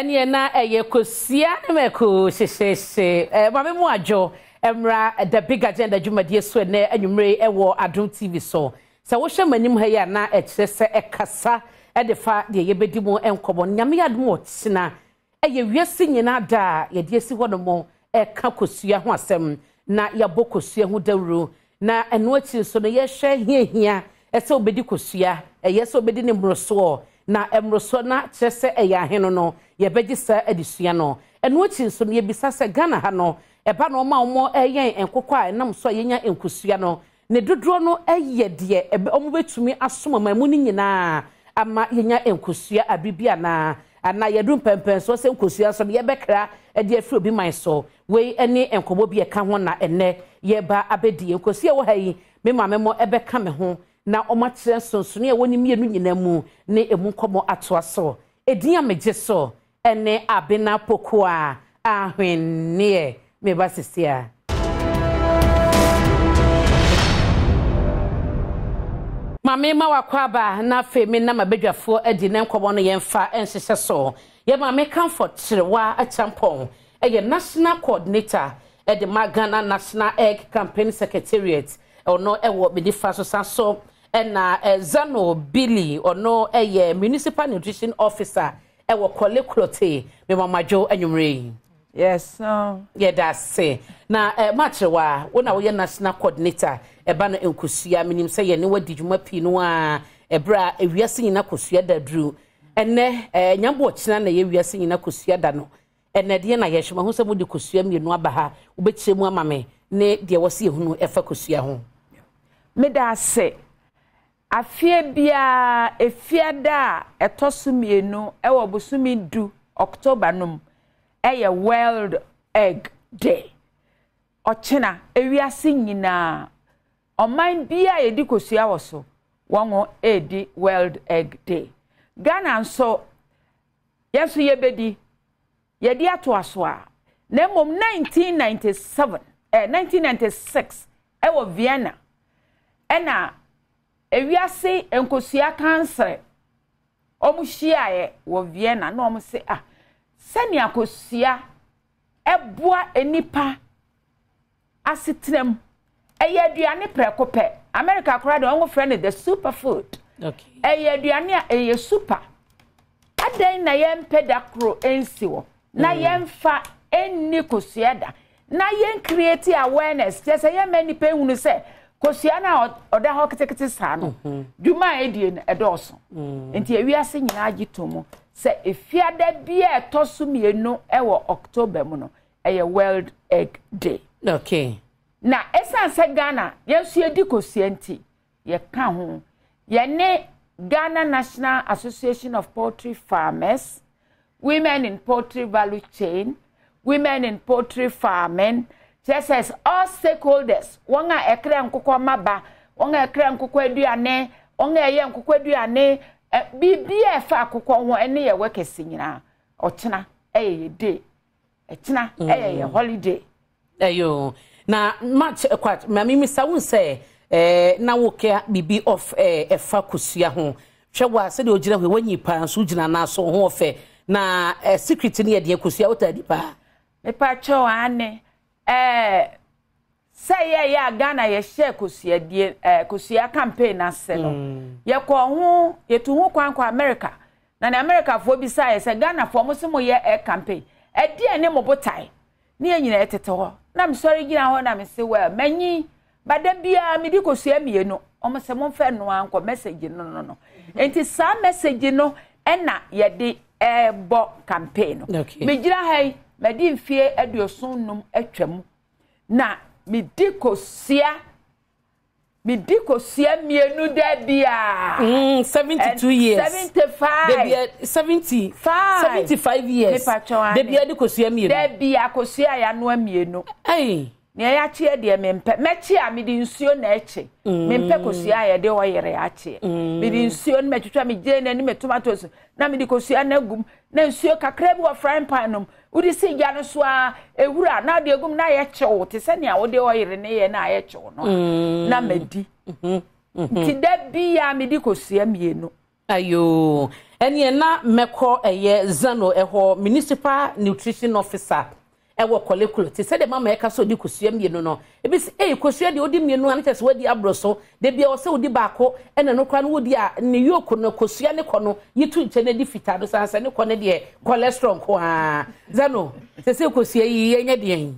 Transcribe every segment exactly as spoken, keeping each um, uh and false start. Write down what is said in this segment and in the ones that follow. Enye na eye kosia na meko shesheshe mame mu ajo emra the big agenda juma die so na enwumre ewo Adom T V so se wo hwe manim ha ya na ekese ekasa e defa de yebedi mu enkobo nyame yadom otsina eye wiase nyina da ye die si hono mo eka kosia ho asem na yabokosia ho dawro na eno achi so no ye hwe hiehia ese obedi kosia eye so obedi ne mroso na emroso na chese eya heno no ye beji sa edisua no eno achi so no ye bisasa Ghana ha no eba no ma omo eyen enkokwa enam so yenya enkusua no ne dodro no eye de ebe omo betumi asoma mamu ni nyina ama yenya enkusua abibia na ana yedum pempem so se enkusua so ye bekra ede afro bi man so we ene enkobo bi eka ho na ene ye ba abedi enkusua wo hayi me ma memo ebeka me ho na omache sonsoni e woni mienu nyina mu ne emu komo atoa so edin ameje so ene abena pokoa ahwennie me ba sisia mame ma wakwaba na femi na mabedwafo edi ne nkobo no yemfa enhyehe so ye mame comfort chirewa a champon eye national coordinator at the Ghana National Egg Campaign Secretariat or no ewo bedifa so so na Zano Billy or no eye municipal nutrition officer ewo Kole Klote me mama jo enwumre. Yes, no. Yeah, that's it. Now, uh, Machawa, when I was a national coordinator, a banner in Kusia, meaning say, you know what did you map Pinoa, a bra, if we are seeing a Kusia that drew, and then a young watch, and we are seeing a Kusia dano, and a dear Nayashma, who said, would you Kusia, you know, Baha, which same mammy, nay, there was you who ever Kusia home. Made us say, I fear be a fear da, a tossumi, no, I will soon do October num. A world egg day. Ochina, a we are singing now. On mine be a dicosia or so. One more a world egg day. Ghana so yes, ye bedi. Ye dear to us were. Name of nineteen ninety seven, eh, nineteen ninety six, our Vienna. Enna, a we are say, and cosia cancer. Omushia, or Vienna, no, I'm say, ah. Senia kosia ebua enipa asitnem eya aduane prekope America kora de onwo frene the superfood. Okay, eya aduane a eya super adan na yempeda kro ensiwo na yemfa enni kosia da na yen create awareness just say many pe hunu say kosia na oda ho ketekete saa no duma edie na edoso enti ewiase nyina agitomo say if you had be a tosumi no ewo October mono a world egg day. Okay. Na esan se Ghana, yes ye di kosienti, ye can home. Ye ne Ghana National Association of Poultry Farmers, Women in Poultry Value Chain, Women in Poultry Farming, just as all stakeholders, wanga ekre nkukwa maba, wanga ekre nkukwe duane, wanga ye nkukwe duane. B B F akokon ho ene ye wekese nyina otena eye day etena eye holiday ayo na match kwat mami misa won say eh na woke bibi of eh efa kosua ho hwewa se de ogira ho wanyipa nso gina na so ho ofe na secret ne ye de kosua otadi pa me pa cho ane eh say ye ya Ghana ye share kosia die eh kosia campaign na selo mm. Ye ko ho ye tu ho kwan kwa America na na America fo bi say say Ghana fo mo se mo ye e campaign e die ne mo botai ne ye nyina etete ho na me sorry gina ho na me se well manyi bada bia me di kosia mie no o mo se mo fe no anko message no no no enti sa message no e na ye de e bo campaign no okay. Me gira hai me di mfie aduoson num atwam na mi dikosia mi dikosia mienu de bia mm, seventy-two and years seventy-five seventy-five seventy-five years de bia dikosia mienu de bia kosia ya no mienu eh ne ya tie de mempe mechi a mi di nsuo na echi mempe kosia ya de oyere ya tie mi di nsuo na twetwa mi gye na ni metomatoes na mi dikosia na gum na nsuo kakra bi wo frying pan no udi si gano swa ewura na de egum na ye chewo te se nia wo de oyire ne ye na ye chewo no na medi mhm mhm ti da bia medi kosia mienu Ayo. And ye na meko a ye zano eho municipal nutrition officer. Ewo kolekulu. Ti se de mama eka so di kusue mienu no. Ebi se eh kusue de odi mienu anete so di abroso. De bia o se odi baako ene no kra no odi a ne yoku no kusue ne kono yitu nche ne di fita do sanse ne kono de cholesterol ko a. Zano, se se kusue yi enye de en.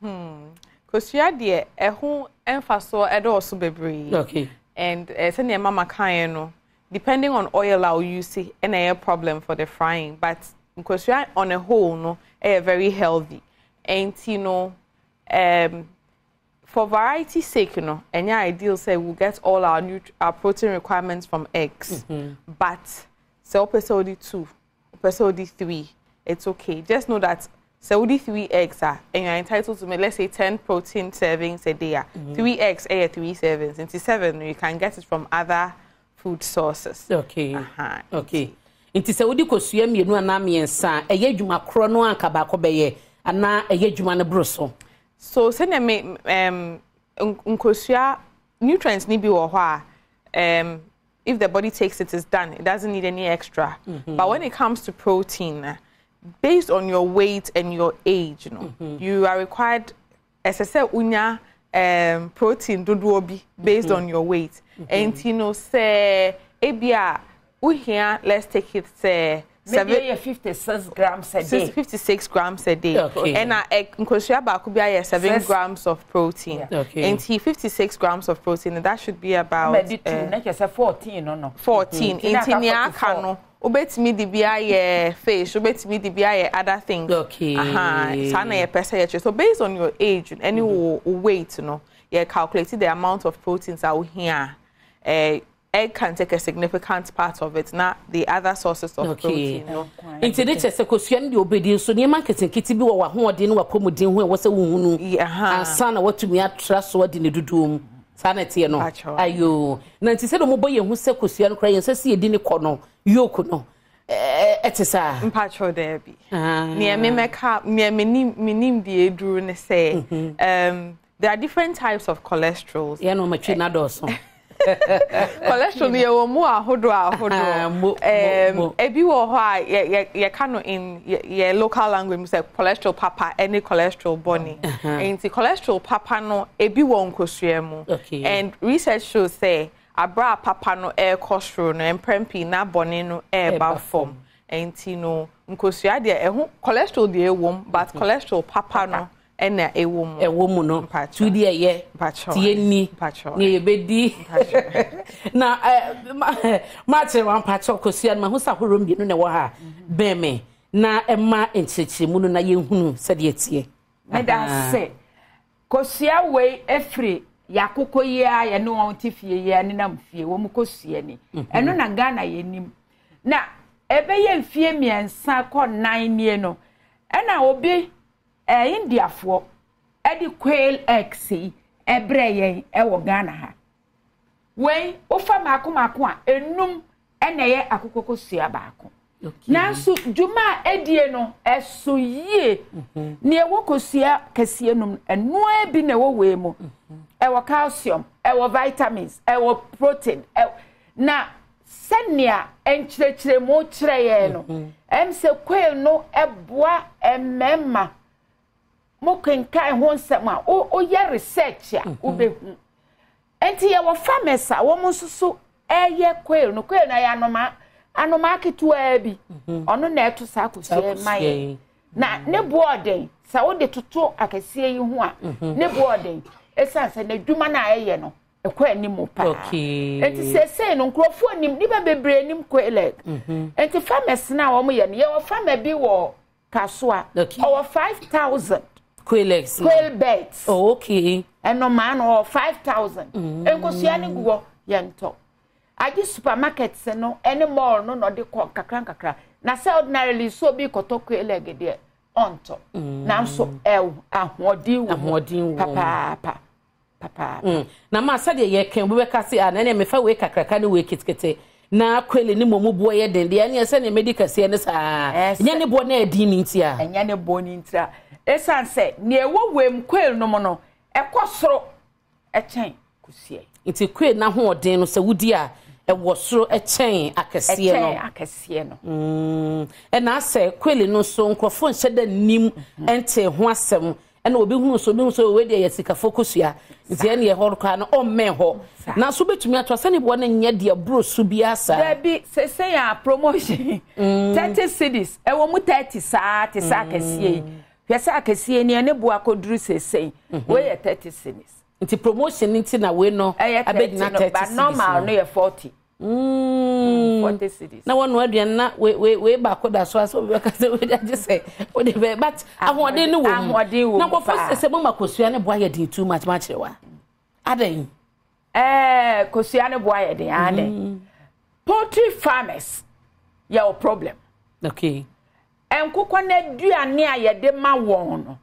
Mhm. Kusue de eho emfaso e do so bebre. Okay. And eh se ne mama kan no. Depending on oil or you see and a problem for the frying, but because you are on a whole no a very healthy and you know um for variety's sake you know and your ideal say we'll get all our new our protein requirements from eggs, mm-hmm. But so episode two episode three it's okay, just know that so three eggs are and you're entitled to let's say ten protein servings a day, mm-hmm. Three eggs a three servings and seven you can get it from other food sources. Okay. Uh-huh. Okay. Inti se wudi kosua mienu ana miensa eye adwuma kro no anka ba ko beye ana eye adwuma ne broso. So se na me um nkosua nutrients ni bi wo ho a um if the body takes it is done. It doesn't need any extra. Mm-hmm. But when it comes to protein based on your weight and your age, you know, mm-hmm. You are required as I said unya um protein dodobi based mm-hmm. on your weight. Mm-hmm. And you know say ebia we here let's take it say seven fifty-six grams a day. fifty-six grams a day. Okay. And I nkosua ba could be seven Six. grams of protein. Yeah. Okay. And he fifty-six grams of protein and that should be about uh, fourteen no no. fourteen intinia kanu obet me the biaye fish obet me the biaye other things. Okay. Aha. Sana ye percentage. So based on your age and any mm-hmm. weight you know you calculate the amount of proteins out here. Uh, egg can take a significant part of it, not the other sources of protein. Internet is a question the obedience. So, man can take it to be what one didn't what come within when was a woman. Yeah, son, what to me, I trust what didn't do. Sanity, no, are you? Nancy said, oh, boy, who said, Cosian crying, says he didn't call you could know. It's a patro there be near me, my cap, near me, meaning the drone say, um, there are different types of cholesterol. Yeah, no, my chin also. Cholesterol ni ewo mu ahodo ahodo em ebi wo ho a ye ka no in ye local language we say cholesterol papa any cholesterol bunny and the cholesterol papa no ebi wo nkosua mu and research shows say abra papa no e cholesterol no emprempi na bunny no e ba form and you know nkosua de eho cholesterol de ewo but cholesterol papa no ena ewo ewo mu no tu de ye tie ni na ebedi na ma che wan pacho kosia ma husa horom bi no ne wo ha be me na ema encheche mu no na ye hunu se de tie me da se kosia we efri yakoko ye a ye no won tifie ye ne na mfie wo mu kosia ni eno na Ghana ye nim na ebe ye mfie miensa ko nine nie no ena obi eh India for edi quail eggs ebreye ewo Ghana ha we ofa makomako a enum eneye akokokosua baako nanso juma edie no eso yie ne ewo kosua kase enum eno ebi na ewo we mu ewo calcium ewo vitamins ewo protein na senia enchirekyire mo kyireye no em se quail no eboa emema moken kai ho nsema o oyɛ research a obehu enti ye wo farmers a wo nsusu eyɛ kwel no kwel na ya anoma anoma akitu abi ɔno na ɛto saa kɔsie mai na ne boarden sa wo de toto akɛsie yi ho a ne boarden esanse na dwuma na eyɛ no ekɔ anim pa enti sesei no nkrofo anim ni bebre anim kwel enti farmers na wo yɛ ne ye wo farmer bi wo kasoa over five thousand Quail Quail beds. Oh, okay. And no man or five thousand. Enkosiani guo yanto. Aji supermarkets and no any more no no de kakran kakra. Na se ordinarily so bi koto quail egg there on top. Now so el ahodi ahodi papa papa papa. Na ma sade ye ken we ka se an ene me fa we kakra ka ne we kitkete. Na kweli ni momu boye den de ene se ne medical se ne sa. Nya ne bo na edi ni ntia. Nya ne bo ni ntia. Esan se ne ewo wem kwel no mo no ekosoro echen kusie. Iti kwel na ho den no se wudi a It was through a chain, I can see no. And I say, Quilly no song, Crawford said the name and say one seven, and will be who so do so away there, Sika Focusia, Zenia Horkan or Meho. Now, so bet me, I trust anyone and yet dear Bruce Subiasa. There be, say, a promotion thirty cities, a woman thirty sat, is I can see. Yes, I can see any Nebuaco Drew say, we're thirty cities. It's promotion, it's in a window. I bet not, but normal near forty. Forty cities. No one word, you're not way, way, way back with us. So we just say, whatever, but I want to know what they will. Now, first, I said, Mama Cosiana Boyer did too much, much. Are they? Eh, Cosiana Boyer, they are they. Poultry farmers, your problem. Okay. And cook one do and near your dema one.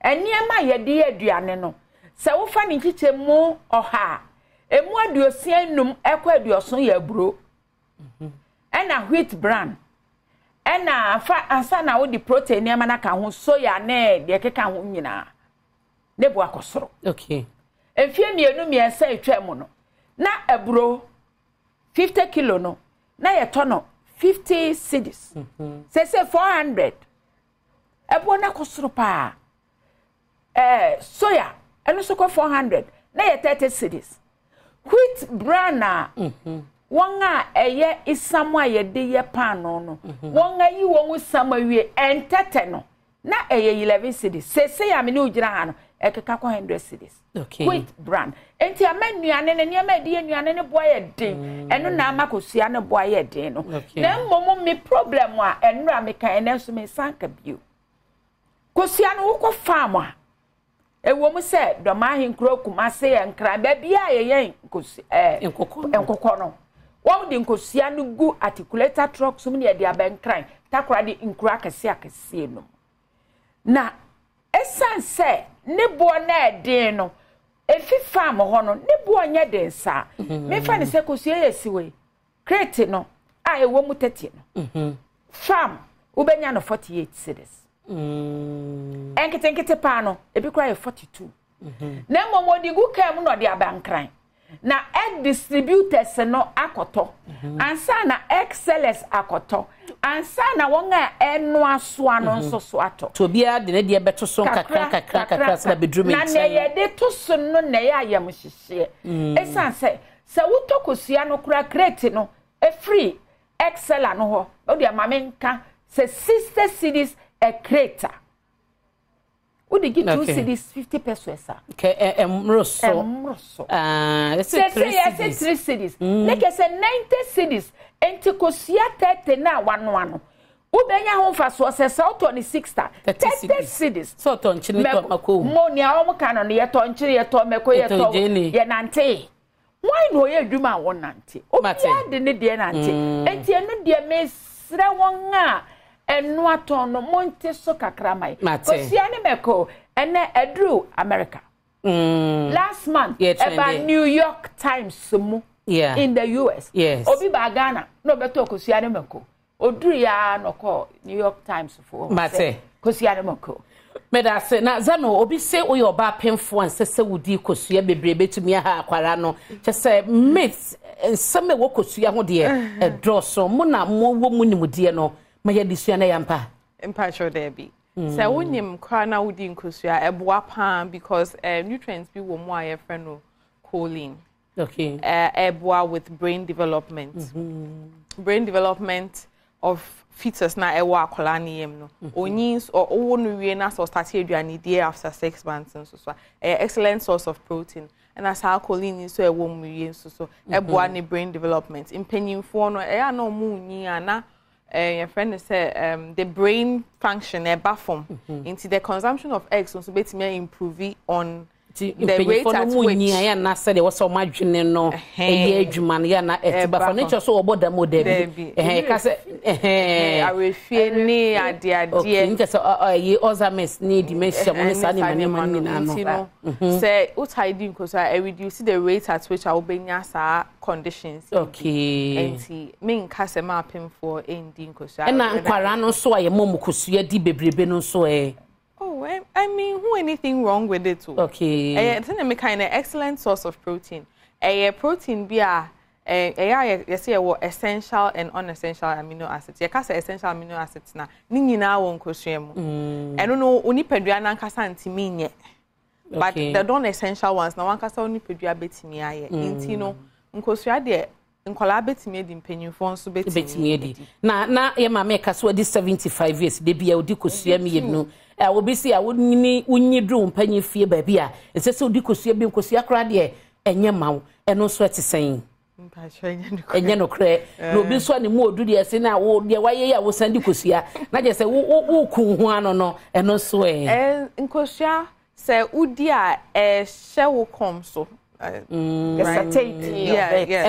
And near my dear Dianeno. So we find it more or ha. A more do you see no equal do your son your bro. And a wheat bran. And a fat and son out the protein near Manaka who saw your name, the Kaka Wunina. Nebuacosro. Okay. A few near no mere say tremono. Not a bro fifty kilo no. Not a tonno fifty cities. Say four hundred. A bonacosro pa. Eh, soya. And also call four hundred. Now you thirty cities. Wheat brana. Wanga a year is somewhere ye de ye panono. Wanga you won't somewhere we and tetano. Now a year eleven cities. Say say I'm a new Jirahano. A cacaco hundred cities. Okay. Wheat brand. And your men yan and your median yan and a boy a day. And no Namacusiana boy a day. Then Momo me problem wa and Ramika and else me sank a bew. Cosiano woko farmer. A woman said, the man croak, Massey and cry, baby, I ain't and cocono. One didn't go see no good articulator truck so many at their bank crying, takradi in crack a sack a sino. Now, a son said, Nebona deno, a fifth farm or honor, Nebona densa. May find a second serious way. Cretino, I a woman tetino. Farm, Ubeniano forty eight cities. Enke tenke te pano ebi kwa forty-two na momo di gu ka mu no de abankran na egg distributors no akoto ansa na excellence akoto ansa na won a eno aso ano nso so ato to bia de ne de beto so kakra kakra kakra na bedroom na ne ye de to so no na ye ayam hyehye esan se se wutokosua no kura crate no e free excella no ho o de amamenka se sister cities a crater. Would they give two cities fifty pesos? Okay, and Rosso. Ah, it's three cities. Like I said, ninety cities. And to Cosia thirty now one one. Ubenya home fast was a South twenty six star. Thirty cities. So Tonchini Tomako. Monia Omocanon, yet Tonchini, yet Tomako, yet Jenny, yet Nante. Why no, you do my one auntie? Oh, my dear, the dear auntie. And the dear Miss Rawanga. And what on the Monte Soka Kramai, Matosiani Meko, and a drew America. Last month, yeah, about New York Times, yeah, in the U S, yes, Obi by Ghana, no better Kosiani Meko, Odria no call New York Times for Mate Kosiani Meko. Medase na zano obi se oyo ba penfo anse se wudi kosua bebrebe tumi ha akwara no chese myth nseme wo kosua ho de e draw so mo na mo wo munimudie no. Maya disuana yampa. Empa sure there be. So when you kana wudi nkosua eboa pan because uh, nutrients be wo mo aye friend no choline. Okay. Uh, eboa with brain development. Mm -hmm. Brain development of fetus na ewo akola na yem no. Onyins or owo no wie na so start aduani dey after six months and so so. Excellent source of protein. And as how choline is so ewo mu wie so so. Eboa ni brain development. Impanyimfo no e ya na omu nyi ana Uh, your friend said um, the brain function, a bathroom, mm-hmm. into the consumption of eggs, also bet me improve on the rate at which. I said there was so much, you know, a huge man, yeah, na eti but for nature so about the model. Eh, because eh, I will feel near the idea. Okay, because I I also miss need dimension, miss any money, money, money. Say what I do because I reduce the rate at which I will be near sa. Conditions. Okay. Enti me nka se ma pem for ending kosa. E na nkwara no so aye mom kosuya di bebrebe no so eh. Oh, I, I mean, who anything wrong with it too. Okay. Eh, it's an excellent source of protein. Eh, protein be a eh yes essential and unessential amino acids. Ye kasa essential amino acids na ni nyina won kosuem. Mm. Eno no onipedua na nkasa ntimi nye. But the non-essential ones na wan kasa onipedua betimi aye. Nti no nkosua de nkola betimi edi mpanyinfo nso betimi edi. Na na ye ma make so di seventy-five years de bia odi kosua me yebnu. Eh obisi a wonni unyidru mpanyinfie ba bia. Esese odi kosua bi nkosua kra de enye mawo. Eno so etisan. Enye no kre no bi so ne mu odudi ese na wo de waye ya wo sandi kosua na je se wo ku hu ano no eno so eh eh nkosua se udi a eh hye wo kom so eh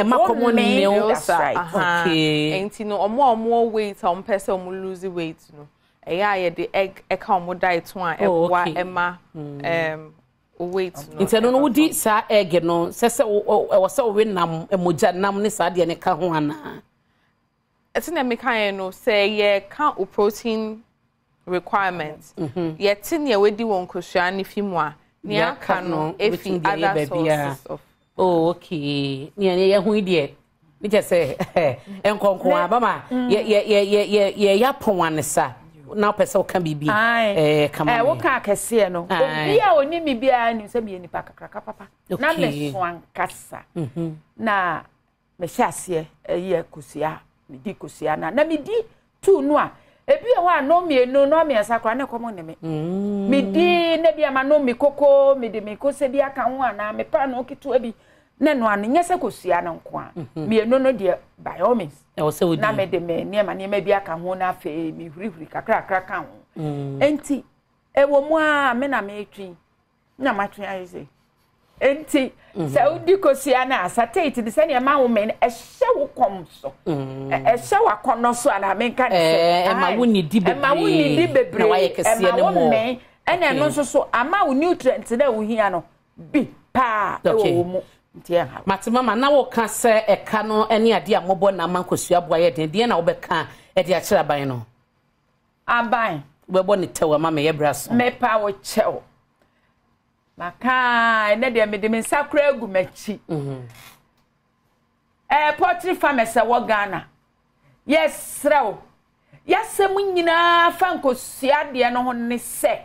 ma komo ni me o okay enti no omo omo weight o mpese omo lose weight no eh ya ye de egg e ka omo diet ho a e kwa e ma em wait no no wudi sa egg no sese wo se we nam emoja nam ne sa de ne ka ho ana etina me kan no say ye ka o protein requirements ye tin ye wedi won kosua ne fimu a ne aka no efi other sources of oh okay ne ne ye hu de me je say enkonkon aba ma ye ye ye ye ya pon ane sa now person can be be eh come on eh wo ka akese no obi a oni mi bia ni se bi ni pa kakra papa na me so ankasa na me hye ase ye kosia me di kosia na na me di tu no a ebi e ho anomi enu no me asakra na komo ne me me di na bia ma no me koko me di me kose bia ka ho ana me pa no kitu abi na no an nyese kosia na nko a me enu no de biomes na me de me ne ma ne ma bia ka ho na afi me hurihuri kakra kakra kan enti ewo mu a me na me twi na matwi ayi enti se udi kosia na asatate de se ne ma wo me e hye wo kom so e hye wa kono so ana me kan se e ma wo ni di bebre e ma wo ni di bebre na wa ye kese ne mo ene no so so ama wo nutrients na wo hia no bi pa ewo mu Tiaha matimama na wo ka se eka no ene ade a mobo na mankosua boaye den den na wo be ka e de a kira ban no aban we bo ni tewa mama ye braso me pa wo chew maka ene de me de me sakra agu machi mhm eh poultry farmers e wo Ghana yes srew yes se munyina fankosua de no ho ne se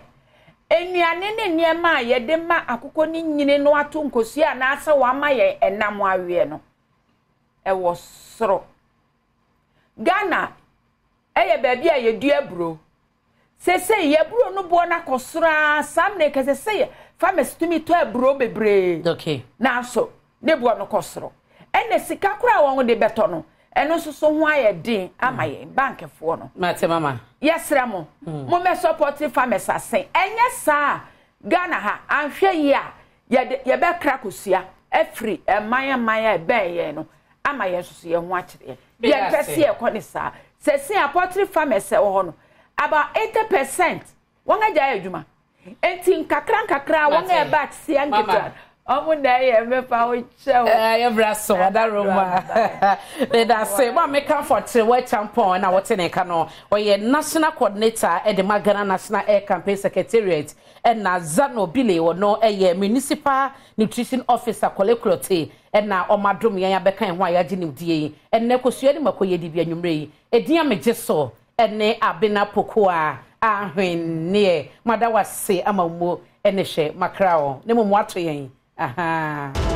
enuane ne niema ye de ma akoko ni nyine no ato nkosua na asa wa ma ye enam awe no e wo soro Ghana eye baabi a ye dua bro sese ye bro no bo na kosora sam ne kese sese farmers to me to bro bebre okay na so ne bo no kosoro ene sika kura won de beto no eno so so ho aye din amaye bank efo no mate mama yesra mo mo me support farmers asen enye sa Ghana ha anhwe ye a ye be krakosua afri eman eman e ben ye no amaye so so ye ho akire ye pese ye ko ne sa sese support farmers e ho no about eighty percent won aja adwuma entin kakran kakra won e ba se angetra omo na ye me pa o chew eh braso ada roma they that say ma make am for three champion na what in ka no we national coordinator at the Ghana National Air Campaign Secretariat and na Zano Bile wo no eh municipal nutrition officer Koleklote and na omadom yan abeka en ho ayaje nimdie en na kosua ni makoye di bia nwumre edin ameje so en ne abena pokoa ahwennie madawa se amamu ene she makrao ne mo mo ato yen aha.